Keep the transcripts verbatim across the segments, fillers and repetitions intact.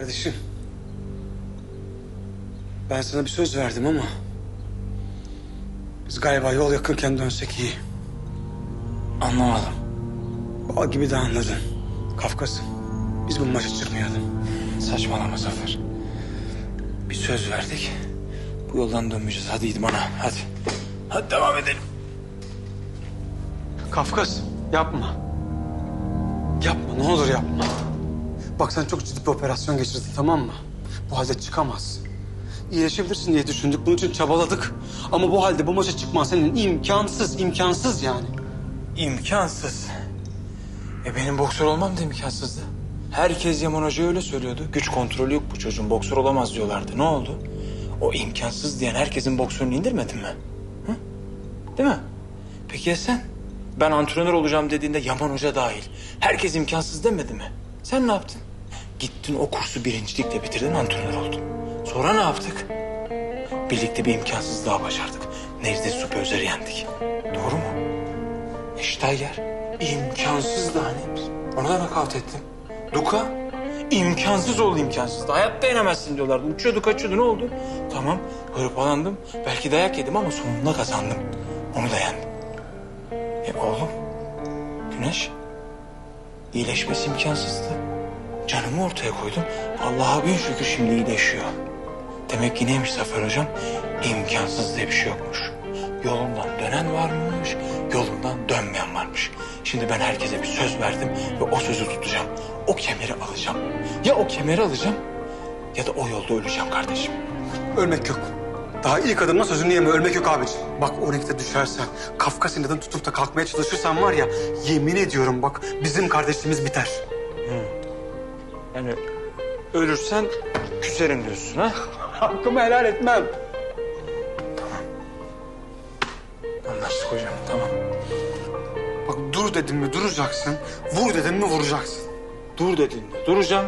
Kardeşim, ben sana bir söz verdim ama biz galiba yol yakınken dönsek iyi. Anlamadım. Bal gibi de anladın. Kafkas'ım, biz bu maça çıkmayalım. Saçmalama Zafer. Bir söz verdik. Bu yoldan dönmeyeceğiz. Hadi idmana, hadi. Hadi devam edelim. Kafkas, yapma. Yapma, ne olur yapma. Bak sen çok ciddi bir operasyon geçirdin, tamam mı? Bu halde çıkamaz. İyileşebilirsin diye düşündük, bunun için çabaladık. Ama bu halde bu maça çıkman senin imkansız, imkansız yani. İmkansız. E benim boksör olmam da imkansızdı. Herkes Yaman Hoca'ya öyle söylüyordu. Güç kontrolü yok bu çocuğun, boksör olamaz diyorlardı. Ne oldu? O imkansız diyen herkesin boksörünü indirmedin mi? Hı? Değil mi? Peki ya sen? Ben antrenör olacağım dediğinde Yaman Hoca dahil herkes imkansız demedi mi? Sen ne yaptın? Gittin o kursu birincilikle bitirdin, antrenör oldun. Sonra ne yaptık? Birlikte bir imkansız daha başardık. Neredeyse süper özeri yendik. Doğru mu? Eştiger, imkansız da hani. Onu da nakavt ettim. Duka, imkansız oldu imkansız da. Hayatta yenemezsin diyorlardı. Uçuyordu, kaçıyordu. Ne oldu? Tamam, hırpalandım. Belki dayak yedim ama sonunda kazandım. Onu da yendim. E oğlum, Güneş, iyileşmesi imkansızdı. Canımı ortaya koydum. Allah'a bin şükür şimdi iyileşiyor. Demek ki neymiş Zafer Hocam? İmkansız diye bir şey yokmuş. Yolundan dönen varmış, yolundan dönmeyen varmış. Şimdi ben herkese bir söz verdim ve o sözü tutacağım. O kemeri alacağım. Ya o kemeri alacağım ya da o yolda öleceğim kardeşim. Ölmek yok. Daha ilk adımla sözünü yeme, ölmek yok abiciğim. Bak o renkte düşersen, Kafkas inadını tutup da kalkmaya çalışırsan var ya, yemin ediyorum bak bizim kardeşliğimiz biter. Hmm. Yani ölürsen küserim diyorsun ha? Hakkımı helal etmem. Anlaştık hocam, tamam. Bak dur dedim mi duracaksın, vur dedim mi vuracaksın. Dur dediğinde duracağım,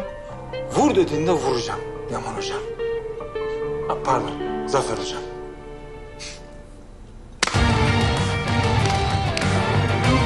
vur dediğinde vuracağım Yaman Hocam. Ha, pardon, Zafer Hocam.